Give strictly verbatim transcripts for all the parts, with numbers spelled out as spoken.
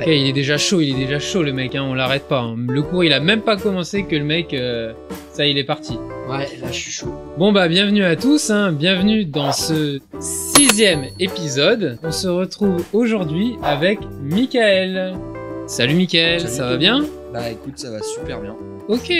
Ok, il est déjà chaud, il est déjà chaud le mec, hein, on l'arrête pas. Hein. Le cours il a même pas commencé que le mec, euh, ça il est parti. Ouais, là je suis chaud. Bon bah bienvenue à tous, hein, bienvenue dans ce sixième épisode. On se retrouve aujourd'hui avec Mickaël. Salut Mickaël, ça va bien? Bah écoute, ça va super bien. Ok.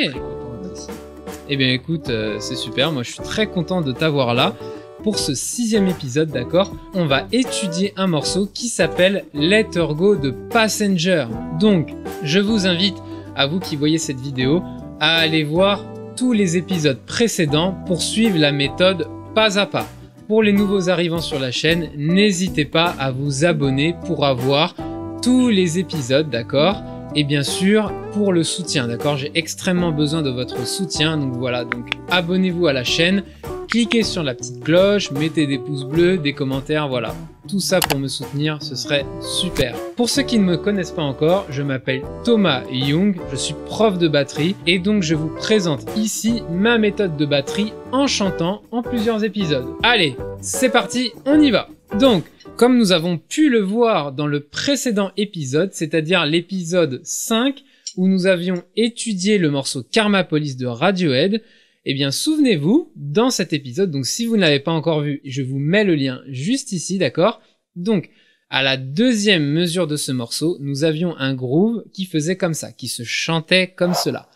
Eh bien écoute, euh, c'est super, moi je suis très content de t'avoir là. Pour ce sixième épisode, d'accord, on va étudier un morceau qui s'appelle Let Her Go de Passenger. Donc, je vous invite, à vous qui voyez cette vidéo, à aller voir tous les épisodes précédents pour suivre la méthode pas à pas. Pour les nouveaux arrivants sur la chaîne, n'hésitez pas à vous abonner pour avoir tous les épisodes, d'accord ? Et bien sûr, pour le soutien, d'accord ? J'ai extrêmement besoin de votre soutien, donc voilà, donc abonnez-vous à la chaîne. Cliquez sur la petite cloche, mettez des pouces bleus, des commentaires, voilà. Tout ça pour me soutenir, ce serait super. Pour ceux qui ne me connaissent pas encore, je m'appelle Thomas Young, je suis prof de batterie et donc je vous présente ici ma méthode de batterie en chantant en plusieurs épisodes. Allez, c'est parti, on y va. Donc, comme nous avons pu le voir dans le précédent épisode, c'est-à-dire l'épisode cinq, où nous avions étudié le morceau Karma Police de Radiohead, eh bien, souvenez-vous, dans cet épisode, donc si vous ne l'avez pas encore vu, je vous mets le lien juste ici, d'accord? Donc, à la deuxième mesure de ce morceau, nous avions un groove qui faisait comme ça, qui se chantait comme cela.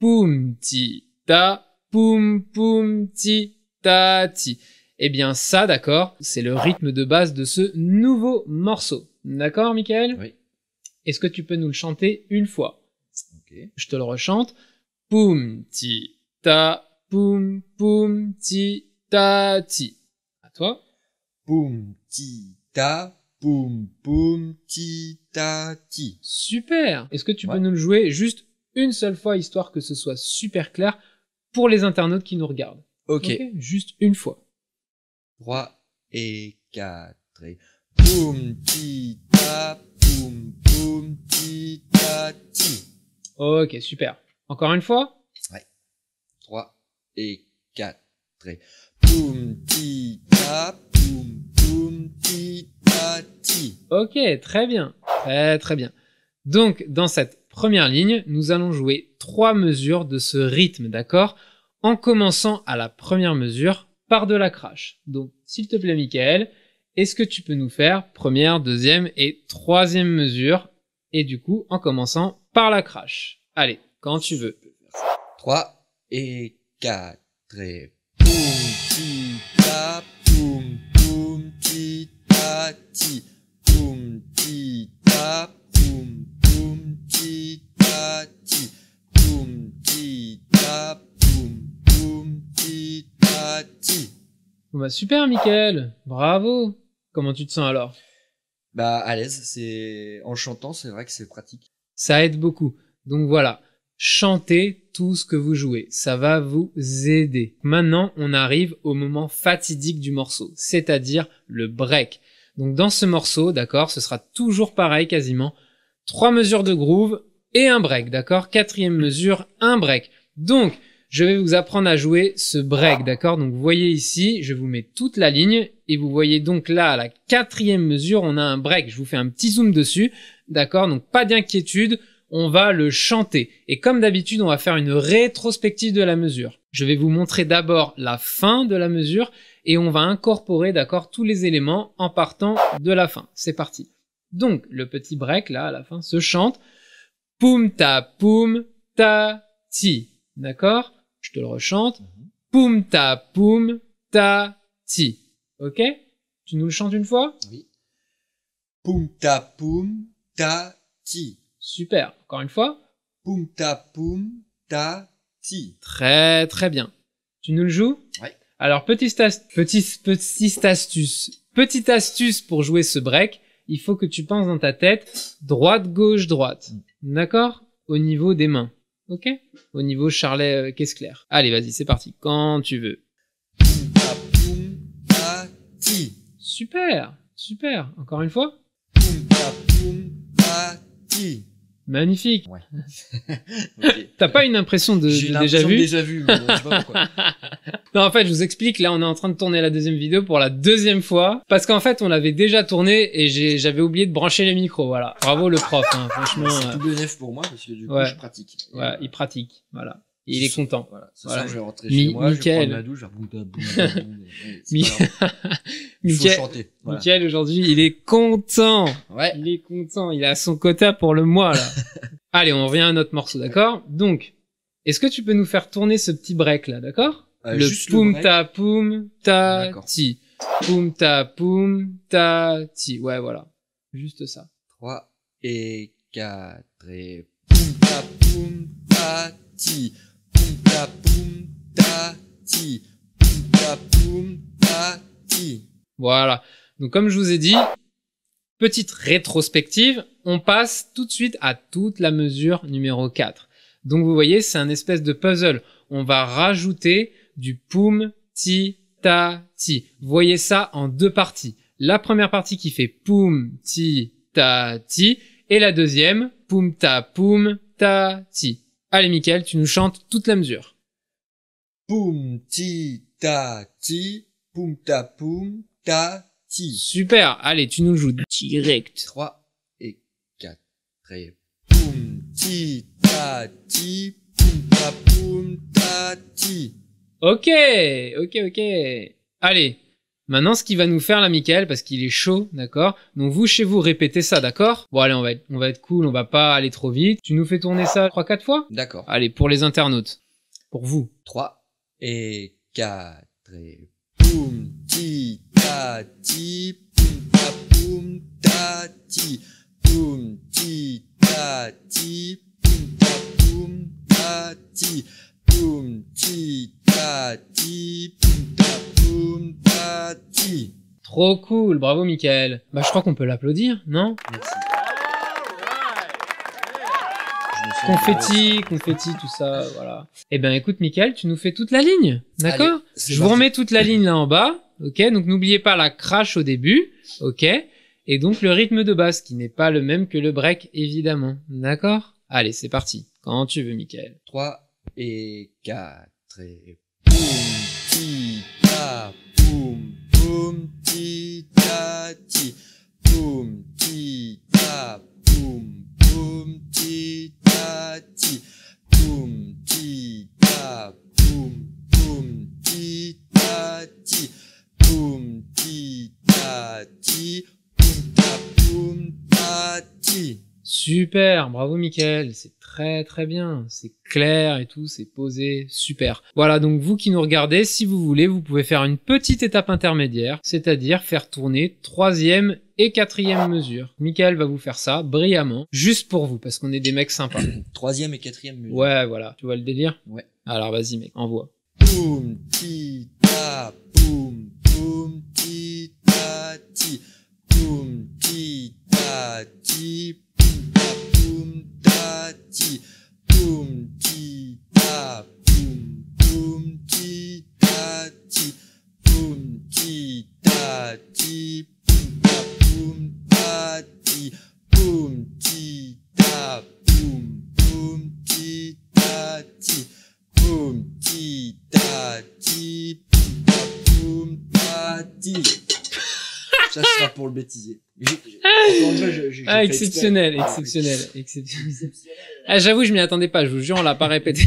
Poum, ti, ta, poum, poum, ti, ta, ti. Eh bien, ça, d'accord, c'est le rythme de base de ce nouveau morceau. D'accord, Mickaël? Oui. Est-ce que tu peux nous le chanter une fois? Ok. Je te le rechante. Poum, ti, ta, poum, poum, ti, ta, ti. À toi. Poum, ti, ta, poum, poum, ti, ta, ti. Super! Est-ce que tu ouais. peux nous le jouer juste une seule fois, histoire que ce soit super clair pour les internautes qui nous regardent? Ok. Okay, juste une fois. trois et quatre et... Poum, ti, ta, poum, poum, ti, ta, ti. Ok, super. Encore une fois? Ouais. trois. Et quatre. Et... Poum, ti, ta, poum, poum, ti, ta, ti. Ok, très bien. Très, très bien. Donc, dans cette première ligne, nous allons jouer trois mesures de ce rythme, d'accord? En commençant à la première mesure par de la crash. Donc, s'il te plaît, Mickaël, est-ce que tu peux nous faire première, deuxième et troisième mesure? Et du coup, en commençant par la crash. Allez, quand tu veux. trois et quatre et poum, ti, ta, poum, poum, ti, ta, ti. Poum, ti, ta, poum, poum, ti, ta, ti. Poum, ti, ta, poum, poum, ti, ta, ti. Bon bah super Mickaël, bravo. Comment tu te sens alors? Bah à l'aise, c'est en chantant, c'est vrai que c'est pratique. Ça aide beaucoup, donc voilà. Chantez tout ce que vous jouez, ça va vous aider. Maintenant, on arrive au moment fatidique du morceau, c'est-à-dire le break. Donc dans ce morceau, d'accord, ce sera toujours pareil quasiment. Trois mesures de groove et un break, d'accord? Quatrième mesure, un break. Donc, je vais vous apprendre à jouer ce break, d'accord? Donc vous voyez ici, je vous mets toute la ligne et vous voyez donc là, à la quatrième mesure, on a un break. Je vous fais un petit zoom dessus, d'accord? Donc pas d'inquiétude. On va le chanter. Et comme d'habitude, on va faire une rétrospective de la mesure. Je vais vous montrer d'abord la fin de la mesure et on va incorporer, d'accord, tous les éléments en partant de la fin. C'est parti. Donc, le petit break, là, à la fin, se chante. Poum, ta, poum, ta, ti. D'accord? Je te le rechante. Poum, ta, poum, ta, ti. Ok? Tu nous le chantes une fois? Oui. Poum, ta, poum, ta, ti. Super. Encore une fois. Poum, ta, poum, ta, ti. Très, très bien. Tu nous le joues? Oui. Alors, petite, petite, petite astuce. Petite astuce pour jouer ce break. Il faut que tu penses dans ta tête droite, gauche, droite. D'accord? Au niveau des mains. Ok? Au niveau charlet, euh, caisse claire. Allez, vas-y, c'est parti. Quand tu veux. Poum, ta, poum, ta, ti. Super. Super. Encore une fois. Poum, ta, poum, ta, ti. Magnifique. Ouais. Okay. T'as pas une impression de, j'ai de déjà vu? Déjà vu, mais je sais pas pourquoi. Non, en fait, je vous explique. Là, on est en train de tourner la deuxième vidéo pour la deuxième fois. Parce qu'en fait, on l'avait déjà tournée et j'ai, j'avais oublié de brancher les micros. Voilà. Bravo le prof, hein, franchement. C'est euh... double neuf pour moi parce que du coup, ouais. je pratique. Ouais, voilà. Il pratique. Voilà. Et il est content. Voilà. Ce soir, voilà. je vais rentrer chez Mi- moi, Mickaël. Je vais prendre ma douche, je vais boum, boum, boum, boum, Mickaël, voilà. Mickaël, aujourd'hui, il est content. Ouais. Il est content. Il a son quota pour le mois, là. Allez, on revient à notre morceau, d'accord? Donc, est-ce que tu peux nous faire tourner ce petit break, là, d'accord? Euh, le poum ta poum ta ti. Poum ta poum ta ti. Ouais, voilà. Juste ça. trois et quatre et poum ta poum ta ti. Poum poum ta ti, poum poum ta ti. Voilà. Donc comme je vous ai dit, petite rétrospective, on passe tout de suite à toute la mesure numéro quatre. Donc vous voyez, c'est un espèce de puzzle. On va rajouter du poum ti ta ti. Vous voyez ça en deux parties. La première partie qui fait poum ti ta ti et la deuxième poum ta poum ta ti. Allez, Mickaël, tu nous chantes toute la mesure. Poum, ti, ta, ti, poum, ta, poum, ta, ti. Super, allez, tu nous joues direct. trois et quatre. Et poum, ti, ta, ti, poum, ta, poum, ta, ti. Ok, ok, ok. Allez, maintenant, ce qu'il va nous faire là, Mickaël, parce qu'il est chaud, d'accord? Donc vous, chez vous, répétez ça, d'accord? Bon, allez, on va être, on va être cool, on va pas aller trop vite. Tu nous fais tourner ça trois, quatre fois? D'accord. Allez, pour les internautes. Pour vous. trois et quatre et poum, ti, ta, ti, poum, ta, poum, ta, ti. Poum, ti, ta, ti, poum, ta, poum, ta, ti. Poum, ti, ta, ti, poum, ta, poum, ta, ti. Trop cool, bravo Mickaël. Bah je crois qu'on peut l'applaudir, non? Merci. Confetti, confetti, tout ça, voilà. Eh ben écoute Mickaël, tu nous fais toute la ligne, d'accord? Allez, je parti. Vous remets toute la ligne là en bas, ok? Donc n'oubliez pas la crash au début, ok? Et donc le rythme de basse qui n'est pas le même que le break évidemment, d'accord? Allez, c'est parti. Quand tu veux Mickaël. trois et quatre et poum ti ta poum poum ti ta ti poum ti ta poum poum ti ta ti poum ti ta poum poum ti ta ti poum ti ta ti poum ta poum ta ti. Super, bravo Mickaël, c'est très très bien, c'est clair et tout, c'est posé, super. Voilà, donc vous qui nous regardez, si vous voulez, vous pouvez faire une petite étape intermédiaire, c'est-à-dire faire tourner troisième et quatrième mesure. Mickaël va vous faire ça brillamment, juste pour vous, parce qu'on est des mecs sympas. Troisième et quatrième mesure. Ouais, voilà, tu vois le délire? Ouais. Alors vas-y mec, envoie. Poum ti ta poum poum ti ta ti poum ti ta ti. Poum ta ti, poum ti ta, poum poum ti ta ti, poum ti ta ti, poum ta poum ta ti, poum ti ta poum poum ti ta ti, poum ti ta ti, poum ta poum ta ti. Ça sera pour le bêtiser. J'ai, j'ai, encore une fois, j'ai, j'ai ah, exceptionnel, exceptionnel, ah, exceptionnel, exceptionnel. Ah, j'avoue, je m'y attendais pas, je vous jure, on l'a pas répété.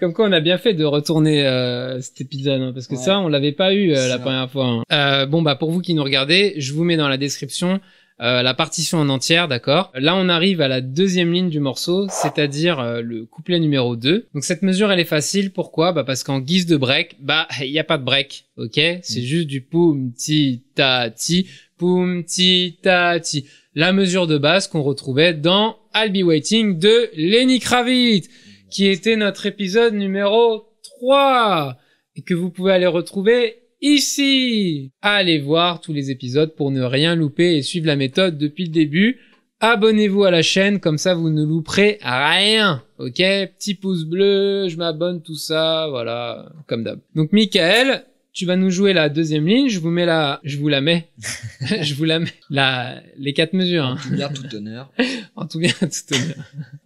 Comme quoi, on a bien fait de retourner euh, cet épisode, hein, parce que ouais. ça, on l'avait pas eu euh, la première fois. Hein. Euh, bon, bah pour vous qui nous regardez, je vous mets dans la description euh, la partition en entière, d'accord? Là, on arrive à la deuxième ligne du morceau, c'est-à-dire euh, le couplet numéro deux. Donc cette mesure, elle est facile. Pourquoi? Bah parce qu'en guise de break, bah il y a pas de break. Ok, c'est mm. juste du poum ti ta ti, poum ti ta ti. La mesure de basse qu'on retrouvait dans I'll Be Waiting de Lenny Kravitz, qui était notre épisode numéro trois et que vous pouvez aller retrouver ici. Allez voir tous les épisodes pour ne rien louper et suivre la méthode depuis le début. Abonnez-vous à la chaîne, comme ça vous ne louperez rien, ok? Petit pouce bleu, je m'abonne, tout ça, voilà, comme d'hab. Donc Mickaël, tu vas nous jouer la deuxième ligne, je vous mets la, je vous la mets, je vous la mets, la, les quatre mesures. En tout bien, tout honneur. En tout bien, tout honneur.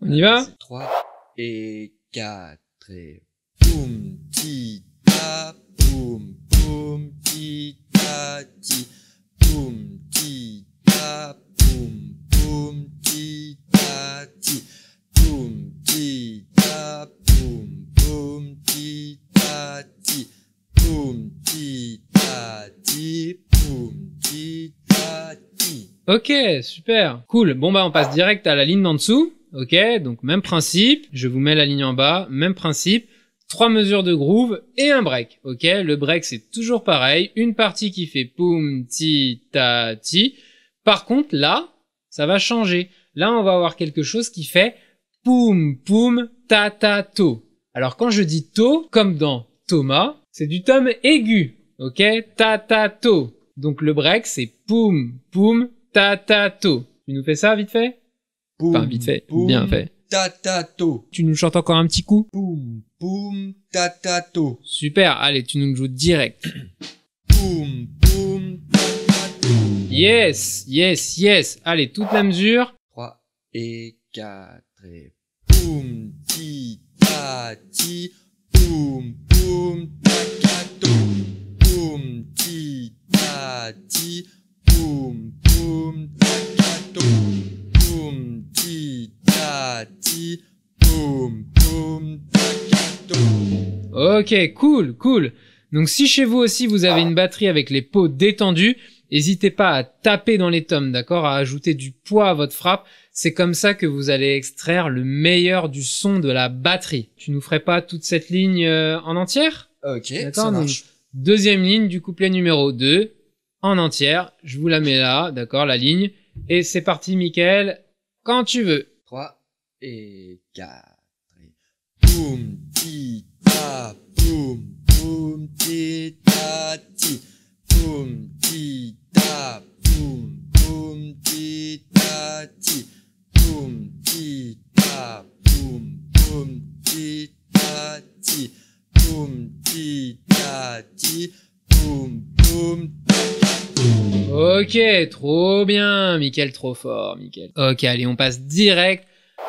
On y va? Trois et quatre et boum, ti, ta, boum, boum, ti, ta, ti, boum, ti, ta, boum, boum, ti, ta, ti, boum, ti, ta, boum, boum, ti, ta, ti. Boum, ti, ta, ti, boum, ti, ta, ti. Ok, super, cool. Bon bah on passe direct à la ligne d'en dessous. Ok, donc même principe. Je vous mets la ligne en bas, même principe. Trois mesures de groove et un break. Ok, le break c'est toujours pareil. Une partie qui fait boum, ti, ta, ti. Par contre là, ça va changer. Là on va avoir quelque chose qui fait boum, boum, ta, ta, to. Alors quand je dis to, comme dans Thomas, c'est du tom aigu, ok, ta ta to. Donc le break c'est poum poum ta ta to. Tu nous fais ça vite fait? Poum, enfin vite fait, poum, bien fait. Ta ta to. Tu nous chantes encore un petit coup? Poum poum ta ta to. Super, allez, tu nous le joues direct. Poum poum ta ta to. Yes, yes, yes. Allez, toute la mesure. trois et quatre et poum ti ta ti. Boum, boum, tacato. Boum, ti, ta, ti. Boum, boum, tacato. Boum, ti, ta, ti. Boum, boum, tacato. Ok, cool, cool. Donc si chez vous aussi vous avez une batterie avec les peaux détendues, n'hésitez pas à taper dans les tomes, d'accord, à ajouter du poids à votre frappe. C'est comme ça que vous allez extraire le meilleur du son de la batterie. Tu nous ferais pas toute cette ligne euh, en entière? Ok, ça marche. Deuxième ligne du couplet numéro deux, en entière. Je vous la mets là, d'accord, la ligne. Et c'est parti, Mickaël, quand tu veux. trois et quatre. Boum, ti, ta, boum, boum, ti, ta, ti. Boum, ti, ta, boum, boum, ti, ta, ti. Boum, ti, ta, boum, boum, ti, ta, ti. Boum, ti, ta, ti. Boum, boum, ta, ta. Ok, trop bien, Mickaël, trop fort, Mickaël. Ok, allez, on passe direct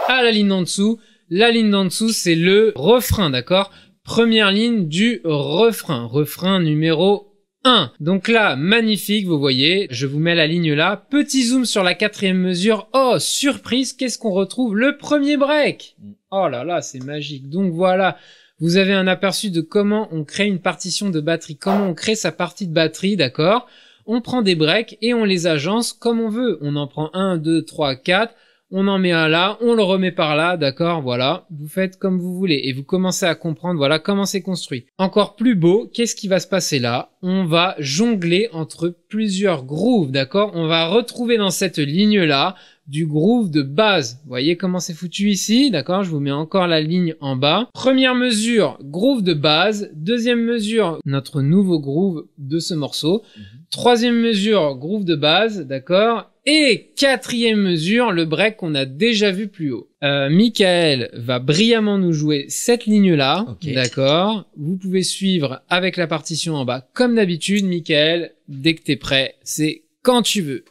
à la ligne d'en dessous. La ligne d'en dessous, c'est le refrain, d'accord? Première ligne du refrain, refrain numéro un. Donc là, magnifique, vous voyez, je vous mets la ligne là. Petit zoom sur la quatrième mesure. Oh, surprise, qu'est-ce qu'on retrouve? Le premier break. Oh là là, c'est magique. Donc voilà, vous avez un aperçu de comment on crée une partition de batterie, comment on crée sa partie de batterie, d'accord? On prend des breaks et on les agence comme on veut. On en prend un, deux, trois, quatre. On en met un là, on le remet par là, d'accord, voilà. Vous faites comme vous voulez et vous commencez à comprendre, voilà, comment c'est construit. Encore plus beau, qu'est-ce qui va se passer là? On va jongler entre plusieurs grooves, d'accord? On va retrouver dans cette ligne-là du groove de base. Vous voyez comment c'est foutu ici, d'accord? Je vous mets encore la ligne en bas. Première mesure, groove de base. Deuxième mesure, notre nouveau groove de ce morceau. Mmh. Troisième mesure, groove de base, d'accord? Et quatrième mesure, le break qu'on a déjà vu plus haut. Euh, Mickaël va brillamment nous jouer cette ligne-là, okay. D'accord. Vous pouvez suivre avec la partition en bas comme d'habitude. Mickaël, dès que t'es prêt, c'est quand tu veux.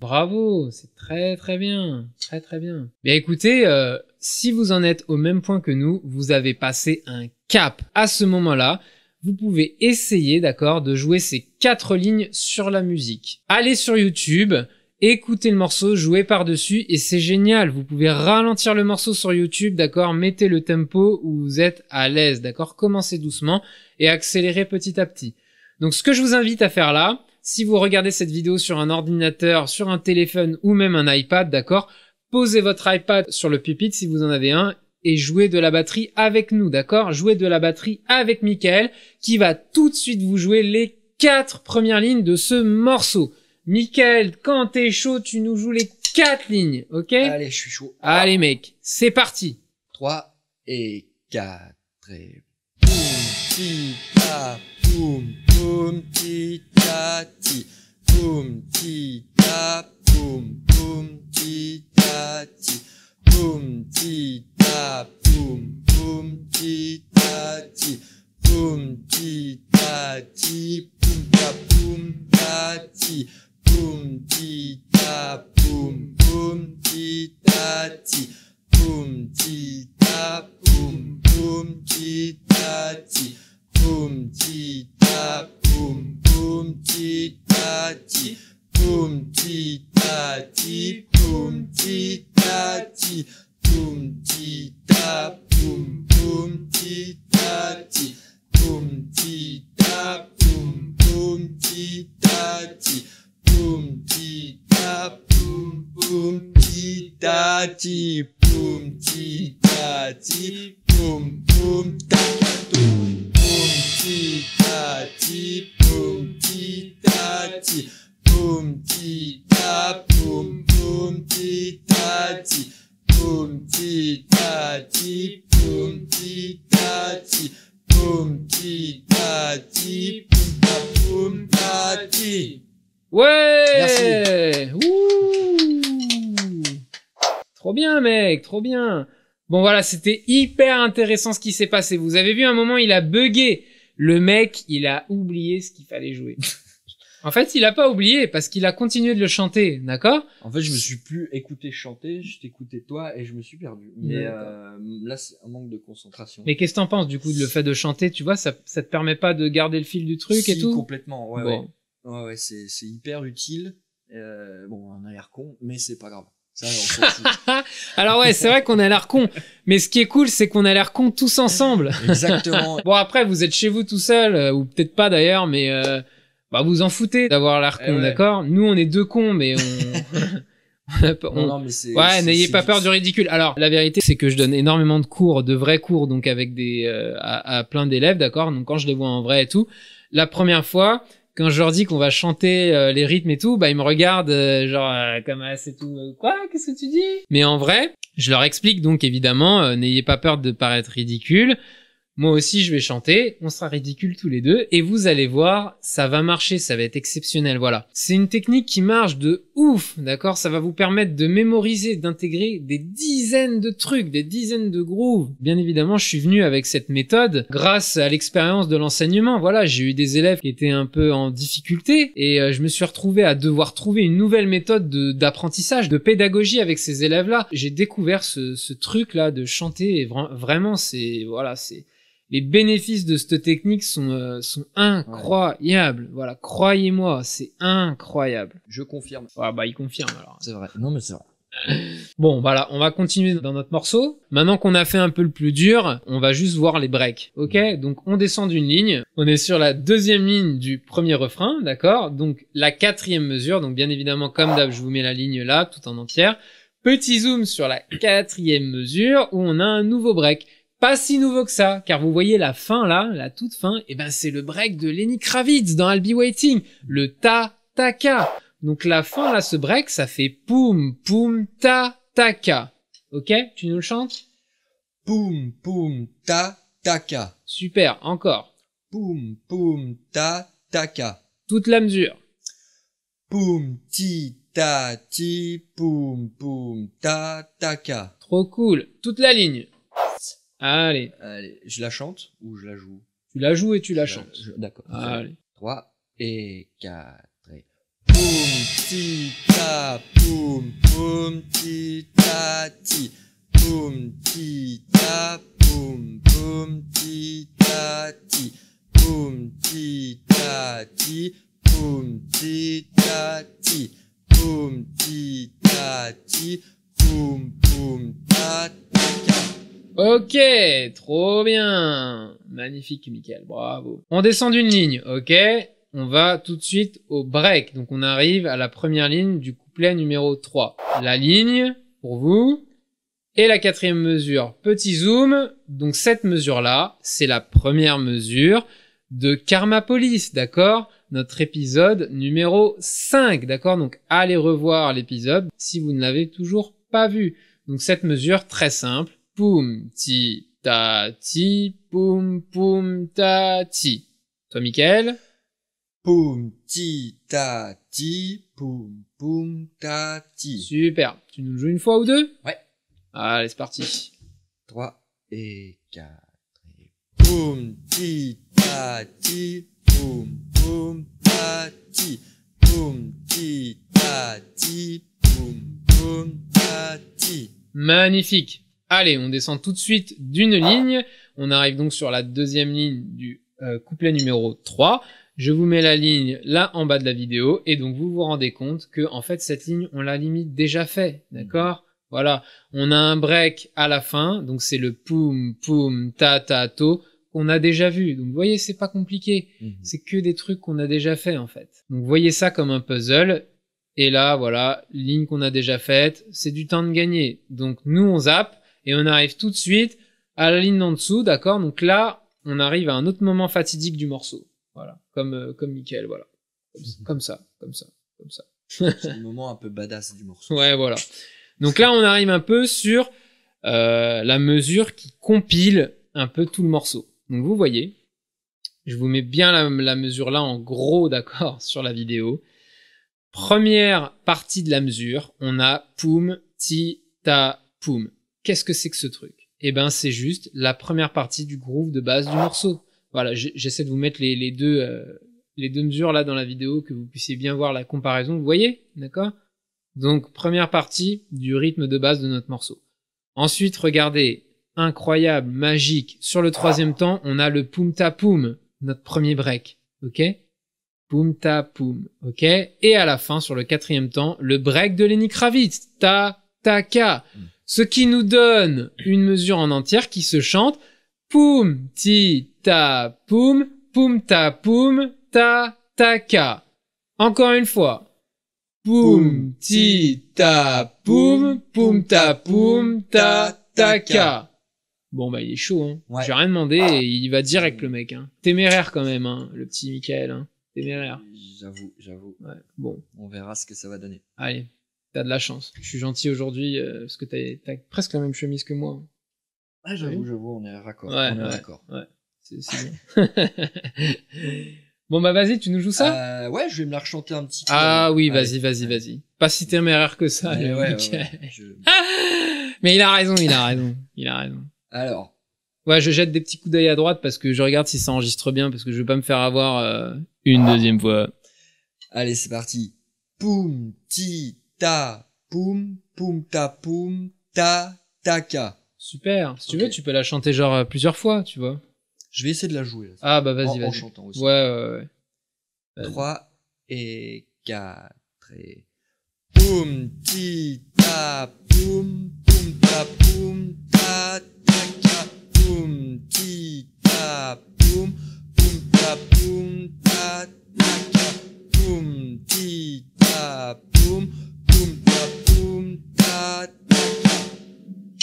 Bravo, c'est très très bien, très très bien. Bien écoutez, euh, si vous en êtes au même point que nous, vous avez passé un cap. À ce moment-là, vous pouvez essayer, d'accord, de jouer ces quatre lignes sur la musique. Allez sur YouTube, écoutez le morceau, jouez par-dessus et c'est génial. Vous pouvez ralentir le morceau sur YouTube, d'accord, mettez le tempo où vous êtes à l'aise, d'accord, commencez doucement et accélérez petit à petit. Donc ce que je vous invite à faire là, si vous regardez cette vidéo sur un ordinateur, sur un téléphone ou même un iPad, d'accord, posez votre iPad sur le pupitre si vous en avez un et jouez de la batterie avec nous, d'accord? Jouez de la batterie avec Mickaël qui va tout de suite vous jouer les quatre premières lignes de ce morceau. Mickaël, quand t'es chaud, tu nous joues les quatre lignes, ok? Allez, je suis chaud. Allez mec, c'est parti. trois et quatre. Et... Boum, ti, ta, boum, boum, ti, ta, ti. Boum, ti, ta, boum, boum, ti, ta, ti. Boum, ti, ta, boum, boum, ti, ta, ti. Boum, ti, ta, ti, boum, ta, boum, ta, ti. Boum, ti, ta, boum, boum, ti, ta, ti. Boum, ti, ta, boum, boum, ti, ta, ti. Boum, ti, ta, boum, boum, ti, ta, ti. Boum, ti, ta, ti, boum, ti, ta, ti. Boum, ti, ta, boum, boum, ti, ta, ti. Boum, ti, ta, boum, boum, ti, ta, ti. Boum, ti, ta, boum, boum, ti, ta, ti. Boum, ti, ta, ti. Boum, boum, ta, ta, boum. Boum, ti, ta, ti. Boum, ti, ta, ti. Boum, ti, ta, boum, boum, ti, ta, ti. Boum, ti, ta, ti. Boum, ti, ta, ti. Boum, ti, ta, ti. Boum, ta, boum, ta, ti. Ouais! Merci. Ouh. Trop bien, mec, trop bien. Bon, voilà, c'était hyper intéressant ce qui s'est passé. Vous avez vu, à un moment, il a bugué. Le mec, il a oublié ce qu'il fallait jouer. En fait, il a pas oublié parce qu'il a continué de le chanter, d'accord? En fait, je me suis plus écouté chanter, je t'écoutais toi et je me suis perdu. Mais euh, là, c'est un manque de concentration. Mais qu'est-ce que t'en penses, du coup, de le fait de chanter, tu vois, ça, ça te permet pas de garder le fil du truc si, et tout? Complètement, ouais, bon. ouais. Ouais, ouais, c'est, c'est hyper utile. Euh, bon, on a l'air con, mais c'est pas grave. Ça, on s'en fout. Alors ouais, c'est vrai qu'on a l'air con, mais ce qui est cool, c'est qu'on a l'air con tous ensemble. Exactement. Bon, après, vous êtes chez vous tout seul, euh, ou peut-être pas d'ailleurs, mais euh, bah vous en foutez d'avoir l'air con, ouais. D'accord? Nous, on est deux cons, mais on... on, on... Non, non, mais c'est, ouais, n'ayez pas peur du ridicule. Alors, la vérité, c'est que je donne énormément de cours, de vrais cours, donc avec des euh, à, à plein d'élèves, d'accord? Donc quand je les vois en vrai et tout, la première fois... Quand je leur dis qu'on va chanter euh, les rythmes et tout, bah ils me regardent euh, genre euh, comme ah, c'est tout euh, quoi, qu'est-ce que tu dis? Mais en vrai, je leur explique, donc évidemment, euh, n'ayez pas peur de paraître ridicule. Moi aussi je vais chanter, on sera ridicule tous les deux et vous allez voir, ça va marcher, ça va être exceptionnel, voilà. C'est une technique qui marche de ouf, d'accord? Ça va vous permettre de mémoriser, d'intégrer des dizaines de trucs, des dizaines de grooves. Bien évidemment, je suis venu avec cette méthode grâce à l'expérience de l'enseignement, voilà. J'ai eu des élèves qui étaient un peu en difficulté et je me suis retrouvé à devoir trouver une nouvelle méthode de, d'apprentissage, de pédagogie avec ces élèves-là. J'ai découvert ce, ce truc-là de chanter et vra- vraiment, c'est, voilà, c'est... Les bénéfices de cette technique sont euh, sont incroyables. Ouais. Voilà, croyez-moi, c'est incroyable. Je confirme. Ah bah il confirme alors. C'est vrai. Non mais c'est vrai. Bon, voilà, on va continuer dans notre morceau. Maintenant qu'on a fait un peu le plus dur, on va juste voir les breaks. OK? Donc on descend d'une ligne, on est sur la deuxième ligne du premier refrain, d'accord? Donc la quatrième mesure, donc bien évidemment comme d'hab, je vous mets la ligne là tout en entière. Petit zoom sur la quatrième mesure où on a un nouveau break. Pas si nouveau que ça, car vous voyez la fin là, la toute fin, et ben c'est le break de Lenny Kravitz dans I'll Be Waiting, le ta-ta-ka. Donc la fin là, ce break, ça fait poum poum ta-ta-ka. Ok, tu nous le chantes? Poum poum ta-ta-ka. Super, encore. Poum poum ta-ta-ka. Toute la mesure. Poum ti ta ti poum poum ta-ta-ka. Trop cool, toute la ligne. Allez. Allez, je la chante ou je la joue? Tu la joues et tu la je chantes. La, je, d'accord. Allez. trois et quatre et... Poum, ti, ta, poum, poum, ti, ta, ti. Poum, ti, ta, poum, poum, ti, ta, ti. Poum, ti, ta, ti. Poum, ti, ta, ti. Poum, ti, ta, ti. Poum, poum, ta, ta. Ok, trop bien. Magnifique, Mickaël, bravo. On descend d'une ligne, ok? On va tout de suite au break. Donc on arrive à la première ligne du couplet numéro trois. La ligne, pour vous. Et la quatrième mesure, petit zoom. Donc cette mesure-là, c'est la première mesure de Karma Police, d'accord? Notre épisode numéro cinq, d'accord? Donc allez revoir l'épisode si vous ne l'avez toujours pas vu. Donc cette mesure, très simple. poum, ti, ta, ti, poum, poum, ta, ti. Toi, Mickaël? Poum, ti, ta, ti, poum, poum, ta, ti. Super. Tu nous le joues une fois ou deux? Ouais. Allez, c'est parti. Trois et quatre. Poum, ti, ta, ti, poum, poum, ta, ti. Poum, ti, ta, ti, poum, poum, ta, ti. Magnifique. Allez, on descend tout de suite d'une ah. ligne. On arrive donc sur la deuxième ligne du euh, couplet numéro trois. Je vous mets la ligne là en bas de la vidéo et donc vous vous rendez compte que en fait cette ligne on l'a limite déjà fait, d'accord? Voilà, on a un break à la fin, donc c'est le poum poum ta ta to qu'on a déjà vu. Donc vous voyez, c'est pas compliqué, mm-hmm. c'est que des trucs qu'on a déjà fait en fait. Donc vous voyez ça comme un puzzle. Et là, voilà, ligne qu'on a déjà faite, c'est du temps de gagner. Donc nous, on zappe et on arrive tout de suite à la ligne en dessous, d'accord? Donc là, on arrive à un autre moment fatidique du morceau. Voilà, comme, euh, comme Mickaël, voilà. Comme, mm-hmm. comme ça, comme ça, comme ça. C'est le moment un peu badass du morceau. Ouais, voilà. Donc là, on arrive un peu sur euh, la mesure qui compile un peu tout le morceau. Donc vous voyez, je vous mets bien la, la mesure là en gros, d'accord, sur la vidéo. Première partie de la mesure, on a poum, ti, ta, poum. Qu'est-ce que c'est que ce truc? Eh ben, c'est juste la première partie du groove de base du morceau. Voilà, j'essaie de vous mettre les, les, deux, euh, les deux mesures là dans la vidéo, que vous puissiez bien voir la comparaison, vous voyez, d'accord? Donc, première partie du rythme de base de notre morceau. Ensuite, regardez, incroyable, magique, sur le troisième temps, on a le poum, ta, poum, notre premier break, ok? Poum, ta, poum, ok? Et à la fin, sur le quatrième temps, le break de Lenny Kravitz, ta, ta, ka. Ce qui nous donne une mesure en entière qui se chante poum, ti, ta, poum, poum, ta, poum, ta, ta, ka. Encore une fois. Poum, ti, ta, poum, poum, ta, poum, ta, ta, ka. Bon, bah, il est chaud, hein. Ouais. J'ai rien demandé et il va direct, le mec, hein. Téméraire quand même, hein, le petit Mickaël, hein. J'avoue, j'avoue. Ouais, bon. On verra ce que ça va donner. Allez, t'as de la chance. Je suis gentil aujourd'hui euh, parce que t'as presque la même chemise que moi. Ah, j'avoue, je vois, on est raccord. Ouais, on est ouais, raccord. Ouais. C'est bien. Bon, bah vas-y, tu nous joues ça? euh, Ouais, je vais me la rechanter un petit peu. Ah oui, vas-y, vas-y, vas-y. Pas si téméraire que ça. Ouais, ouais, ouais, je... Mais il a raison, il a raison. Il a raison. Alors. Ouais, je jette des petits coups d'œil à droite parce que je regarde si ça enregistre bien parce que je veux pas me faire avoir euh, une ah. deuxième fois. Allez, c'est parti. Poum, ti, ta, poum, poum, ta, poum, ta, ta, ka. Super. Si okay. tu veux, tu peux la chanter genre euh, plusieurs fois, tu vois. Je vais essayer de la jouer. Là, ah bah vas-y, vas-y. En chantant aussi. Ouais, ouais, ouais. trois et quatre et... Poum, ti, ta, poum, poum, ta, poum, ta, ta, ka. Poum, ti, ta, poum, poum, ta, poum, ta, ta, ka. Poum, ti, ta, poum, poum, ta, poum, ta, ta, ka.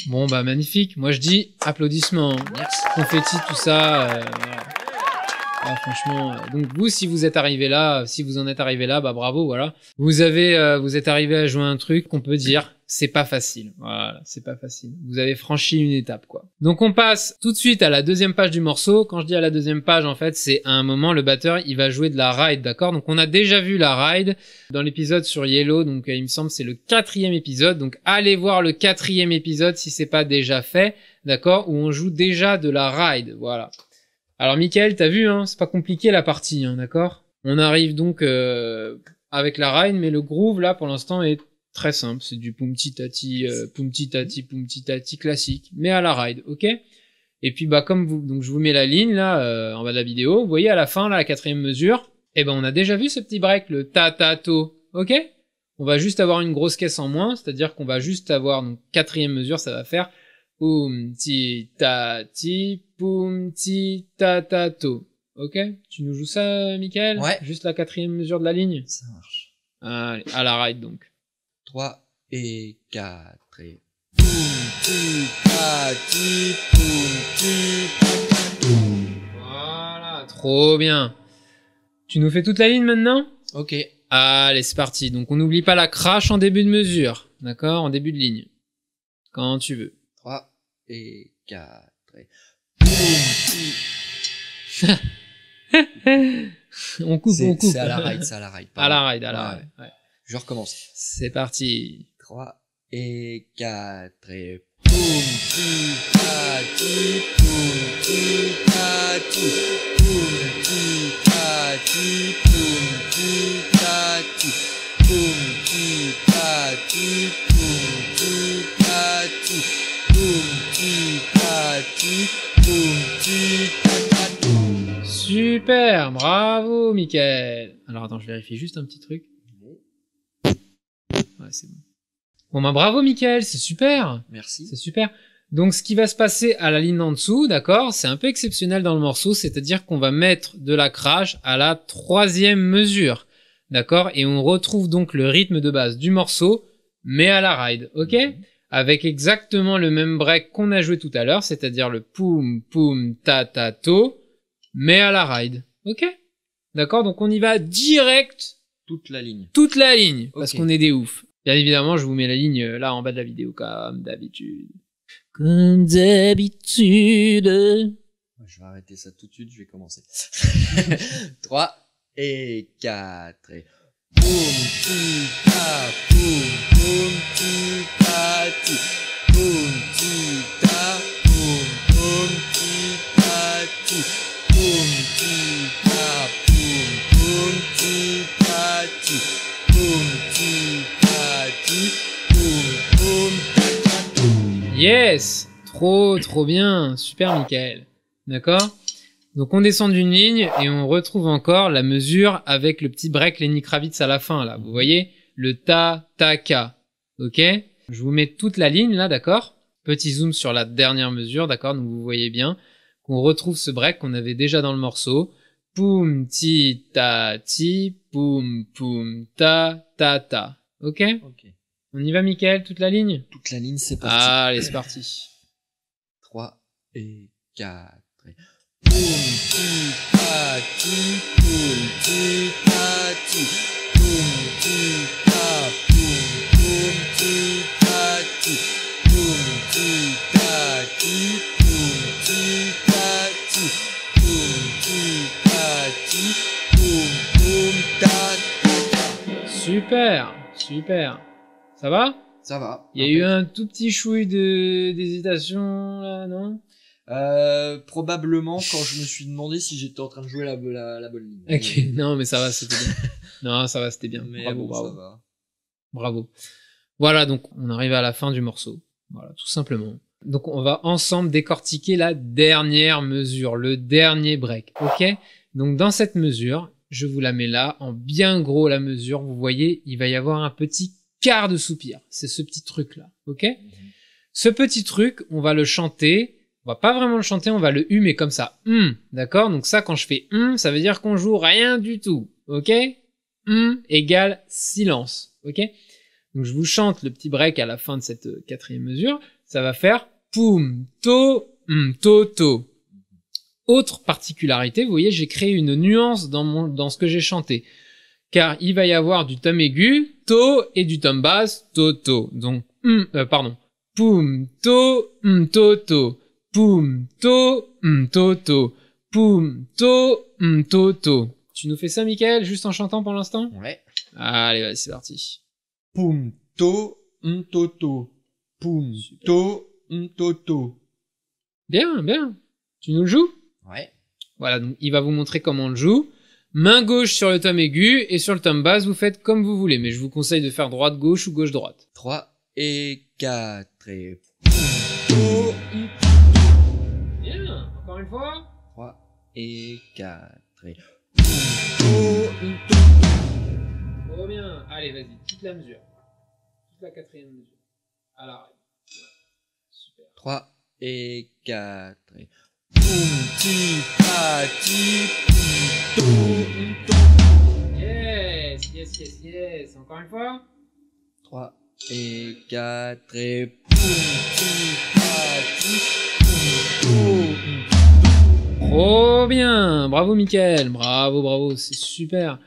Bon, bah, magnifique. Moi, je dis applaudissements. Merci. Confetti, tout ça. Euh, voilà. Ah, franchement. Euh, donc, vous, si vous êtes arrivé là, si vous en êtes arrivé là, bah, bravo, voilà. Vous avez, euh, vous êtes arrivé à jouer un truc qu'on peut dire. C'est pas facile. Voilà, c'est pas facile. Vous avez franchi une étape, quoi. Donc, on passe tout de suite à la deuxième page du morceau. Quand je dis à la deuxième page, en fait, c'est à un moment, le batteur, il va jouer de la ride, d'accord? Donc, on a déjà vu la ride dans l'épisode sur Yellow. Donc, il me semble, c'est le quatrième épisode. Donc, allez voir le quatrième épisode si c'est pas déjà fait, d'accord? Où on joue déjà de la ride, voilà. Alors, Mickaël, t'as vu, hein? C'est pas compliqué, la partie, hein, d'accord? On arrive donc euh, avec la ride, mais le groove, là, pour l'instant, est très simple, c'est du poum-ti-tati, euh, poum-ti-tati, poum-ti-tati classique, mais à la ride, ok? Et puis, bah, comme vous, donc je vous mets la ligne, là, euh, en bas de la vidéo, vous voyez, à la fin, là, la quatrième mesure, eh ben, on a déjà vu ce petit break, le ta-ta-to, ok? On va juste avoir une grosse caisse en moins, c'est-à-dire qu'on va juste avoir, donc, quatrième mesure, ça va faire poum-ti-tati, poum-ti-ta-ta-to, ok? Tu nous joues ça, Mickaël? Ouais. Juste la quatrième mesure de la ligne? Ça marche. Allez, à la ride, donc. trois et quatre et... Poum, ti, ta, ti, poum, ti, ta, ta, poum. Voilà, trop bien. Tu nous fais toute la ligne maintenant? Ok. Allez, c'est parti. Donc, on n'oublie pas la crash en début de mesure. D'accord? En début de ligne. Quand tu veux. trois et quatre. Et... on coupe, c'est, on coupe. C'est à la ride, c'est à la ride. Pardon. À la ride, à la ouais, ride. Ouais. Je recommence. C'est parti. trois et quatre et... Poum, ti, pati, poum, ti, pati, poum, ti, pati, poum, ti, pati, poum, ti, pati, poum, ti, pati, poum, ti, pati, poum, ti, pati. Super, bravo Mickaël. Alors attends, je vérifie juste un petit truc. Ouais, c'est bon. Bon ben bravo Mickaël, c'est super. Merci. C'est super. Donc ce qui va se passer à la ligne en dessous, d'accord, c'est un peu exceptionnel dans le morceau, c'est-à-dire qu'on va mettre de la crash à la troisième mesure, d'accord, et on retrouve donc le rythme de base du morceau, mais à la ride, ok, mm-hmm. Avec exactement le même break qu'on a joué tout à l'heure, c'est-à-dire le poum poum ta ta to, mais à la ride, ok, d'accord, donc on y va direct toute la ligne, toute la ligne, parce okay. qu'on est des oufs. Bien évidemment, je vous mets la ligne là en bas de la vidéo, comme d'habitude. Comme d'habitude. Je vais arrêter ça tout de suite, je vais commencer. trois et quatre et... Boum, ti, ta, boum, boum, ti, ta, ti. Boum, ti, ta, boum, boum, ti, ta, ti. Boum, ti, ta, boum, boum, ti, ta, ti. Boum, ti. Yes, trop trop bien, super Mickaël, d'accord. Donc on descend d'une ligne et on retrouve encore la mesure avec le petit break Lenny Kravitz à la fin là, vous voyez, le ta ta ka, ok. Je vous mets toute la ligne là, d'accord. Petit zoom sur la dernière mesure, d'accord. Donc vous voyez bien qu'on retrouve ce break qu'on avait déjà dans le morceau. Poum ti ta ti, poum poum ta ta ta, ok. Ok. On y va, Mickaël, toute la ligne? Toute la ligne, c'est parti. Ah, allez, c'est parti. trois et quatre. Poum, ti, ta, ti, poum, ti, ta, ti. Poum, ti, ta, poum, poum, ti, ta, ti. Poum, ti, ta, ti, poum, ti, ta, ti. Poum, ti, ta, ti, poum, poum, ta, ta. Super, super. Ça va? Ça va. Il y a eu un tout petit chouille de d'hésitation là, non? Euh, probablement quand je me suis demandé si j'étais en train de jouer la la, la bonne ligne. Ok, mais... non mais ça va, c'était bien. Non, ça va, c'était bien. Mais bravo, bon, bravo. Ça va. Bravo. Voilà, donc on arrive à la fin du morceau. Voilà, tout simplement. Donc on va ensemble décortiquer la dernière mesure, le dernier break. Ok? Donc dans cette mesure, je vous la mets là en bien gros la mesure. Vous voyez, il va y avoir un petit quart de soupir, c'est ce petit truc là, ok. Mmh. Ce petit truc, on va le chanter, on va pas vraiment le chanter, on va le humer comme ça, mmh, d'accord. Donc ça, quand je fais hum, ça veut dire qu'on joue rien du tout, ok. Hum égale silence, ok. Donc je vous chante le petit break à la fin de cette quatrième mesure, ça va faire poum to hum to to. Autre particularité, vous voyez, j'ai créé une nuance dans mon dans ce que j'ai chanté. Car il va y avoir du tom aigu, to, et du tom basse, to, to. Donc, mm, euh, pardon. Poum, to, mm, to, to. Poum, to, mm, to, to. Poum, to, mm, to, to. Tu nous fais ça, Mickaël, juste en chantant pour l'instant? Ouais. Allez, allez, c'est parti. Poum, to, mm, to, to. Poum, to, mm, to, to. Bien, bien. Tu nous le joues? Ouais. Voilà, donc il va vous montrer comment on le joue. Main gauche sur le tom aigu et sur le tom basse, vous faites comme vous voulez, mais je vous conseille de faire droite-gauche ou gauche-droite. trois et quatre et... Bien, encore une fois. trois et quatre et... Oh bien, allez vas-y, toute la mesure. Toute la quatrième mesure. À l'arrêt. Super. trois et quatre et... Yes, yes, yes, yes. Encore une fois. trois et quatre et... Oh bien, bravo Mickaël, bravo, bravo, c'est super.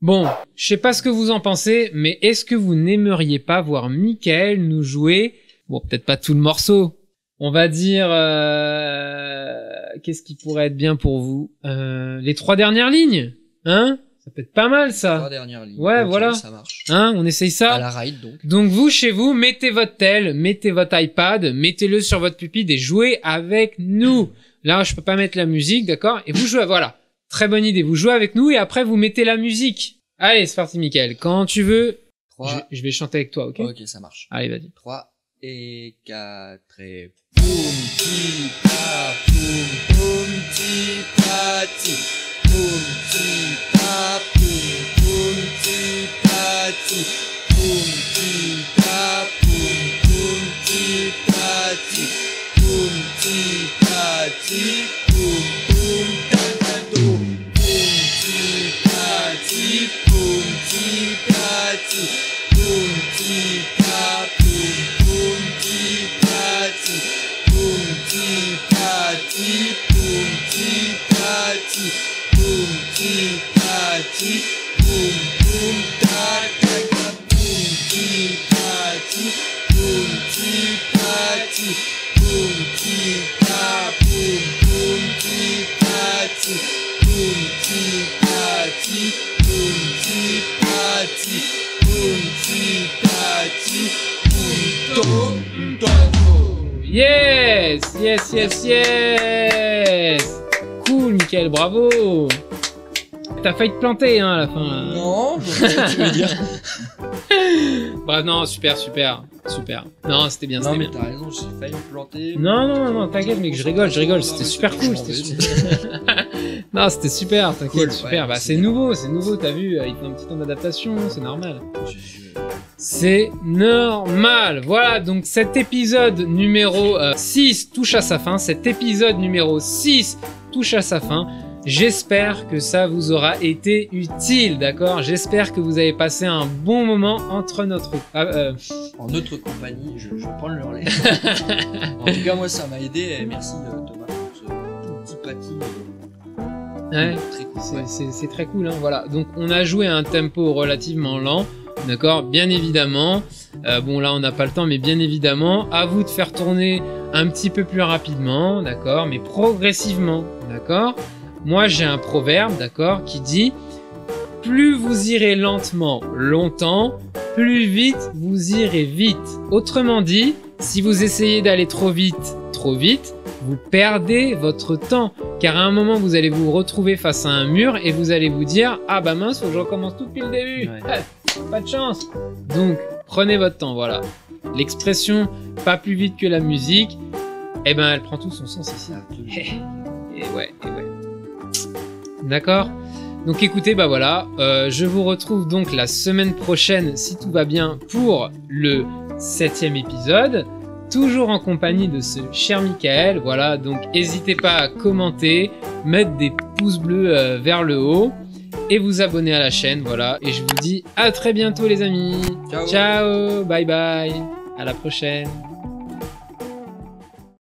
Bon, je sais pas ce que vous en pensez, mais est-ce que vous n'aimeriez pas voir Mickaël nous jouer, bon peut-être pas tout le morceau, On va dire... Euh, qu'est-ce qui pourrait être bien pour vous, euh, les trois dernières lignes, hein? Ça peut être pas mal, ça. Les trois dernières lignes. Ouais, okay, voilà. Ça marche. Hein, on essaye ça. À la ride, donc. Donc, vous, chez vous, mettez votre tel, mettez votre iPad, mettez-le sur votre pupitre et jouez avec nous. Là, je peux pas mettre la musique, d'accord? Et vous jouez, voilà. Très bonne idée. Vous jouez avec nous et après, vous mettez la musique. Allez, c'est parti, Mickaël. Quand tu veux, trois... je, je vais chanter avec toi, ok? Ok, ça marche. Allez, vas-y. trois et quatre et... Poum, ti, pa, poum, poum, ti, pa, ti. Poum, ti, pa, poum, poum, ti, pa, ti. Poum, ti, pa, poum, poum, ti, pa, ti. Poum, ti, pa, ti. Poum, poum, ta, ta, do. Poum, ti, pa, ti. Poum, ti, pa, ti. Poum, ti, pa, poum, poum, ti, pa, ti. Yes, yes, yes, yes. Cool, Mickaël, bravo. T'as failli te planter, hein, à la fin. Là. Non, tu veux dire. Bref, non, super, super, super. Non, c'était bien, c'était bien. Non, mais t'as raison, j'ai failli me planter. Non, non, non, t'inquiète, mec, je rigole, je rigole. C'était super cool, c'était super. Non, c'était super, t'inquiète, super. Bah, c'est nouveau, c'est nouveau, t'as vu, il faut un petit temps d'adaptation, c'est normal. C'est normal. Voilà, donc cet épisode numéro euh, six touche à sa fin. Cet épisode numéro six touche à sa fin. J'espère que ça vous aura été utile, d'accord? J'espère que vous avez passé un bon moment entre notre... Ah, euh... En notre compagnie, je, je prends le relais. En tout cas, moi, ça m'a aidé. Et merci, euh, Thomas, pour ce tout petit pâtis. Ouais, c'est très cool, hein, voilà. Donc, on a joué à un tempo relativement lent. D'accord, bien évidemment, euh, bon là on n'a pas le temps, mais bien évidemment, à vous de faire tourner un petit peu plus rapidement, d'accord, mais progressivement, d'accord. Moi j'ai un proverbe, d'accord, qui dit « Plus vous irez lentement longtemps, plus vite vous irez vite ». Autrement dit, si vous essayez d'aller trop vite, trop vite, vous perdez votre temps, car à un moment vous allez vous retrouver face à un mur et vous allez vous dire « Ah bah mince, faut que je recommence tout depuis le début, ouais. ». Pas de chance. Donc, prenez votre temps, voilà. L'expression « pas plus vite que la musique », eh ben, elle prend tout son sens ici. Et ouais, et ouais. D'accord? Donc, écoutez, bah voilà, euh, je vous retrouve donc la semaine prochaine, si tout va bien, pour le septième épisode. Toujours en compagnie de ce cher Mickaël, voilà. Donc, n'hésitez pas à commenter, mettre des pouces bleus euh, vers le haut. Et vous abonner à la chaîne, voilà. Et je vous dis à très bientôt, les amis. Ciao, ciao, bye bye. À la prochaine.